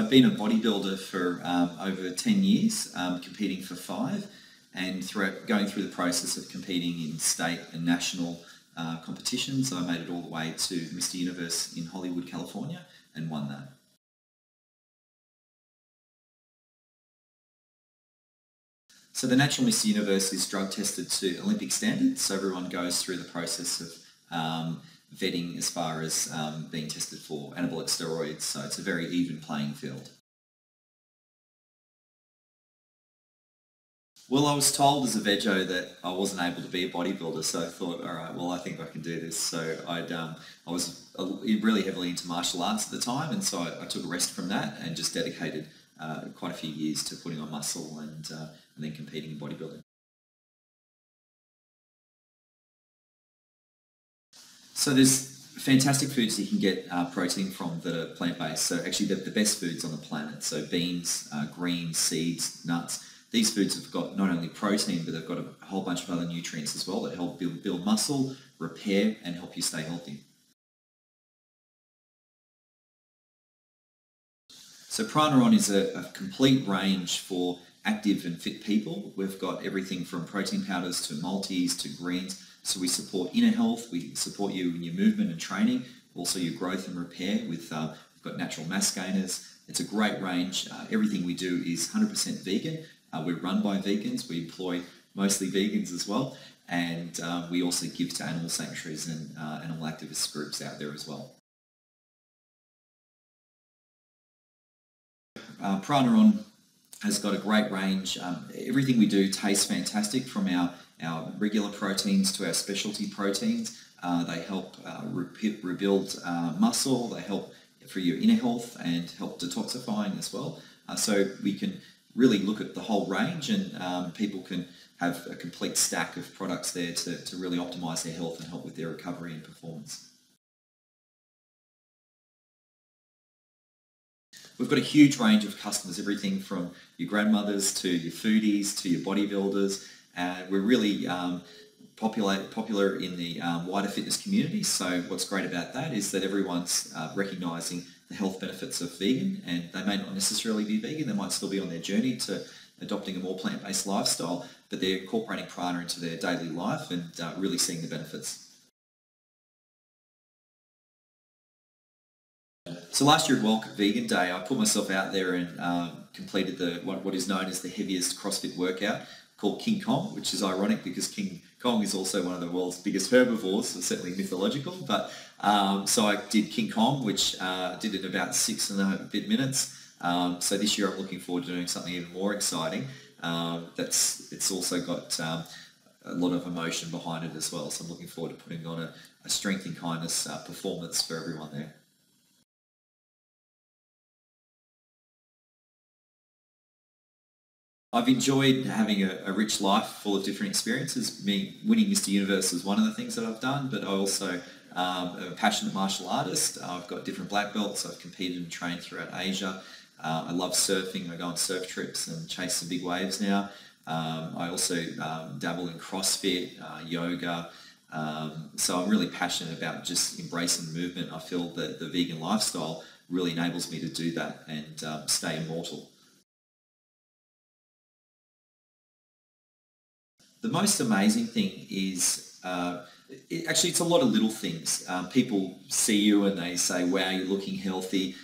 I'd been a bodybuilder for over 10 years, competing for 5, and going through the process of competing in state and national competitions. I made it all the way to Mr. Universe in Hollywood, California, and won that. So the Natural Mr. Universe is drug tested to Olympic standards, so everyone goes through the process of vetting as far as being tested for anabolic steroids, so it's a very even playing field. Well, I was told as a veggie that I wasn't able to be a bodybuilder, so I thought, all right, well, I think I can do this. So I was really heavily into martial arts at the time, and so I took a rest from that and just dedicated quite a few years to putting on muscle and then competing in bodybuilding. So there's fantastic foods you can get protein from that are plant-based. So actually the best foods on the planet. So beans, greens, seeds, nuts. These foods have got not only protein, but they've got a whole bunch of other nutrients as well that help build muscle, repair, and help you stay healthy. So Prana On is a complete range for active and fit people. We've got everything from protein powders to multis to greens. So we support inner health, we support you in your movement and training, also your growth and repair. We've got natural mass gainers. It's a great range. Everything we do is 100% vegan. We're run by vegans. We employ mostly vegans as well. And we also give to animal sanctuaries and animal activist groups out there as well. Prana On has got a great range. Everything we do tastes fantastic, from our regular proteins to our specialty proteins. They help rebuild muscle, they help for your inner health and help detoxifying as well. So we can really look at the whole range, and people can have a complete stack of products there to really optimise their health and help with their recovery and performance. We've got a huge range of customers, everything from your grandmothers to your foodies to your bodybuilders. We're really popular in the wider fitness community, so what's great about that is that everyone's recognising the health benefits of vegan, and they may not necessarily be vegan, they might still be on their journey to adopting a more plant-based lifestyle, but they're incorporating Prana into their daily life and really seeing the benefits. So last year at World Vegan Day, I put myself out there and completed what is known as the heaviest CrossFit workout, called King Kong, which is ironic because King Kong is also one of the world's biggest herbivores, so certainly mythological. But so I did King Kong, which did in about 6 and a bit minutes. So this year I'm looking forward to doing something even more exciting. It's also got a lot of emotion behind it as well. So I'm looking forward to putting on a Strength in Kindness performance for everyone there. I've enjoyed having a rich life full of different experiences. Me winning Mr. Universe is one of the things that I've done, but I also am a passionate martial artist. I've got different black belts. I've competed and trained throughout Asia. I love surfing. I go on surf trips and chase some big waves now. I also dabble in CrossFit, yoga. So I'm really passionate about just embracing movement. I feel that the vegan lifestyle really enables me to do that and stay immortal. The most amazing thing is, it's a lot of little things. People see you and they say, wow, you're looking healthy.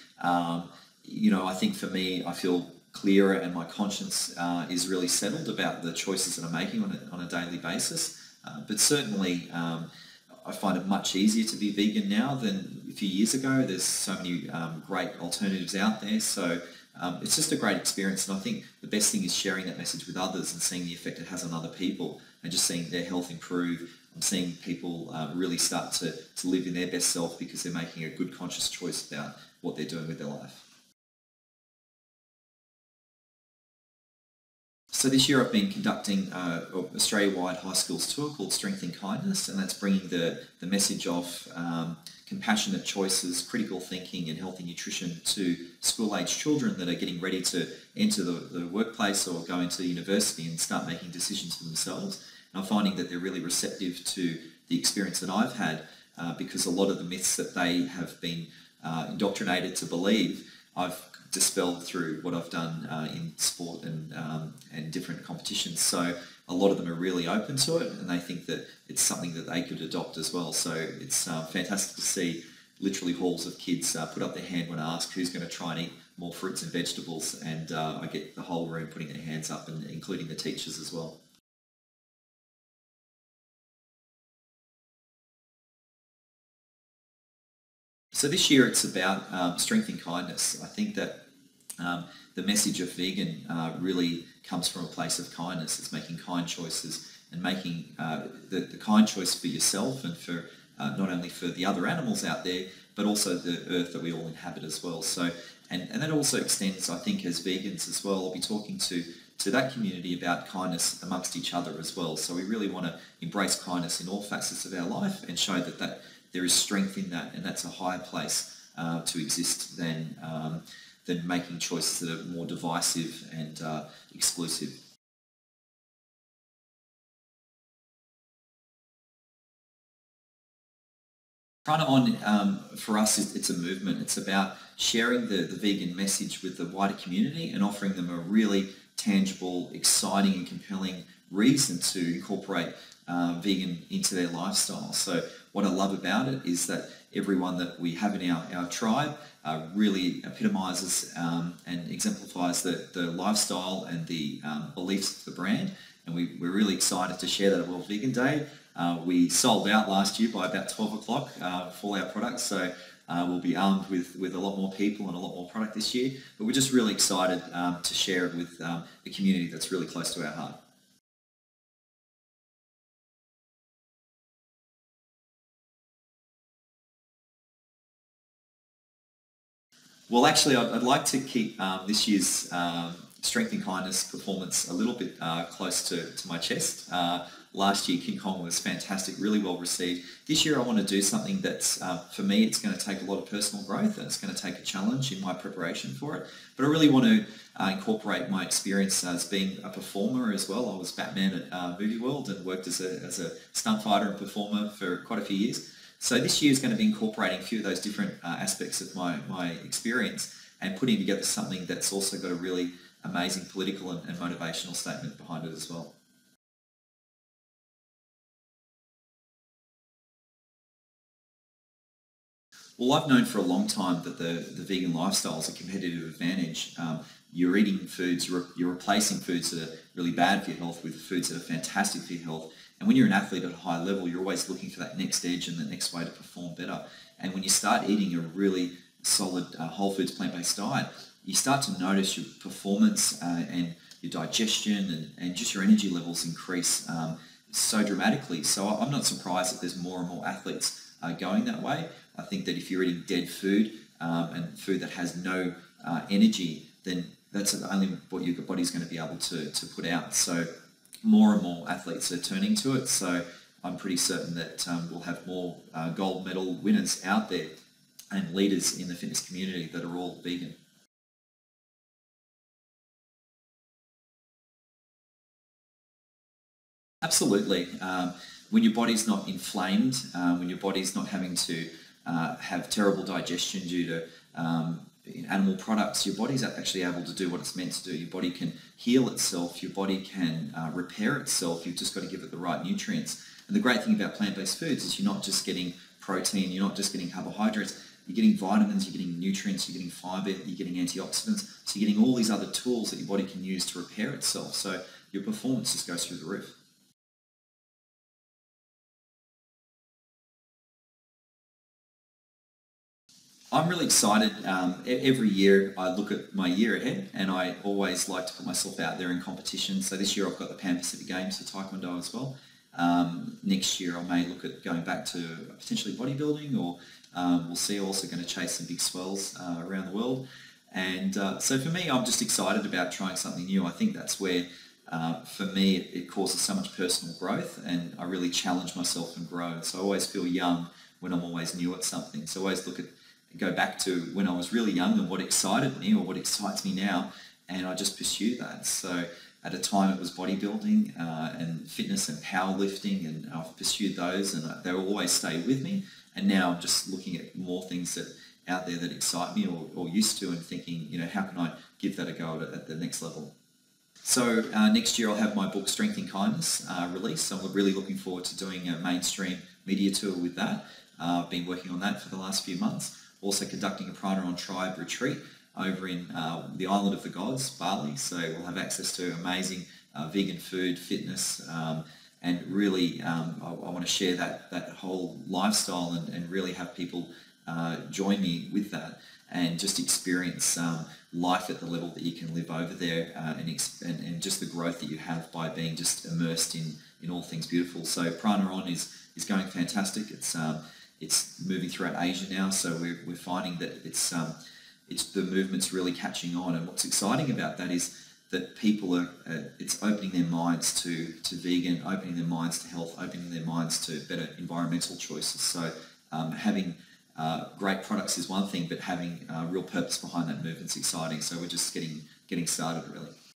You know, I think for me, I feel clearer and my conscience is really settled about the choices that I'm making on a daily basis. But certainly, I find it much easier to be vegan now than a few years ago. There's so many great alternatives out there. So it's just a great experience, and I think the best thing is sharing that message with others and seeing the effect it has on other people and just seeing their health improve. I'm seeing people really start to live in their best self because they're making a good conscious choice about what they're doing with their life. So this year I've been conducting an Australia-wide high schools tour called Strength in Kindness, and that's bringing the message of compassionate choices, critical thinking and healthy nutrition to school-aged children that are getting ready to enter the workplace or go into university and start making decisions for themselves. And I'm finding that they're really receptive to the experience that I've had because a lot of the myths that they have been indoctrinated to believe I've dispelled through what I've done in sport and different competitions. So a lot of them are really open to it, and they think that it's something that they could adopt as well. So it's fantastic to see literally halls of kids put up their hand when asked who's going to try and eat more fruits and vegetables, and I get the whole room putting their hands up, and including the teachers as well. So this year it's about strength in kindness. I think that the message of vegan really comes from a place of kindness. It's making kind choices and making the kind choice for yourself and for not only for the other animals out there, but also the earth that we all inhabit as well. So, and that also extends, I think, as vegans as well. I'll be talking to that community about kindness amongst each other as well. So we really want to embrace kindness in all facets of our life and show that there is strength in that, and that's a higher place to exist than making choices that are more divisive and exclusive. Prana On, for us, it's a movement. It's about sharing the vegan message with the wider community and offering them a really tangible, exciting and compelling reason to incorporate vegan into their lifestyle. So what I love about it is that everyone that we have in our tribe really epitomises and exemplifies the lifestyle and the beliefs of the brand, and we're really excited to share that at World Vegan Day. We sold out last year by about 12 o'clock for all our products, so we'll be armed with a lot more people and a lot more product this year, but we're just really excited to share it with a community that's really close to our heart. Well, actually, I'd like to keep this year's Strength in Kindness performance a little bit close to my chest. Last year, King Kong was fantastic, really well received. This year, I want to do something that's, for me, it's going to take a lot of personal growth, and it's going to take a challenge in my preparation for it. But I really want to incorporate my experience as being a performer as well. I was Batman at Movie World and worked as a stunt fighter and performer for quite a few years. So this year is going to be incorporating a few of those different aspects of my experience and putting together something that's also got a really amazing political and motivational statement behind it as well. Well, I've known for a long time that the vegan lifestyle is a competitive advantage. You're eating foods, you're replacing foods that are really bad for your health with foods that are fantastic for your health. And when you're an athlete at a high level, you're always looking for that next edge and the next way to perform better. And when you start eating a really solid whole foods plant-based diet, you start to notice your performance and your digestion and just your energy levels increase so dramatically. So I'm not surprised that there's more and more athletes going that way. I think that if you're eating dead food and food that has no energy, then that's only what your body's going to be able to put out. So more and more athletes are turning to it, so I'm pretty certain that we'll have more gold medal winners out there and leaders in the fitness community that are all vegan. Absolutely. When your body's not inflamed, when your body's not having to have terrible digestion due to animal products, your body's actually able to do what it's meant to do. Your body can heal itself, your body can repair itself, you've just got to give it the right nutrients. And the great thing about plant-based foods is you're not just getting protein, you're not just getting carbohydrates, you're getting vitamins, you're getting nutrients, you're getting fiber, you're getting antioxidants, so you're getting all these other tools that your body can use to repair itself, so your performance just goes through the roof. I'm really excited. Every year I look at my year ahead, and I always like to put myself out there in competition. So this year I've got the Pan Pacific Games for Taekwondo as well. Next year I may look at going back to potentially bodybuilding, or we'll see. I'm also going to chase some big swells around the world. And so for me, I'm just excited about trying something new. I think that's where, for me, it causes so much personal growth, and I really challenge myself and grow. So I always feel young when I'm always new at something. So I always go back to when I was really young and what excited me or what excites me now, and I just pursue that. So at a time it was bodybuilding and fitness and powerlifting, and I've pursued those and they will always stay with me, and now I'm just looking at more things that out there that excite me or used to, and thinking, you know, how can I give that a go at the next level? So next year I'll have my book Strength in Kindness released. I'm really looking forward to doing a mainstream media tour with that. I've been working on that for the last few months. Also conducting a Prana On tribe retreat over in the Island of the Gods, Bali. So we'll have access to amazing vegan food, fitness, and really I want to share that whole lifestyle and really have people join me with that and just experience life at the level that you can live over there and just the growth that you have by being just immersed in all things beautiful. So Prana On is going fantastic. It's moving throughout Asia now, so we're finding that it's the movement's really catching on. And what's exciting about that is that people are it's opening their minds to vegan, opening their minds to health, opening their minds to better environmental choices. So having great products is one thing, but having a real purpose behind that movement's exciting. So we're just getting started, really.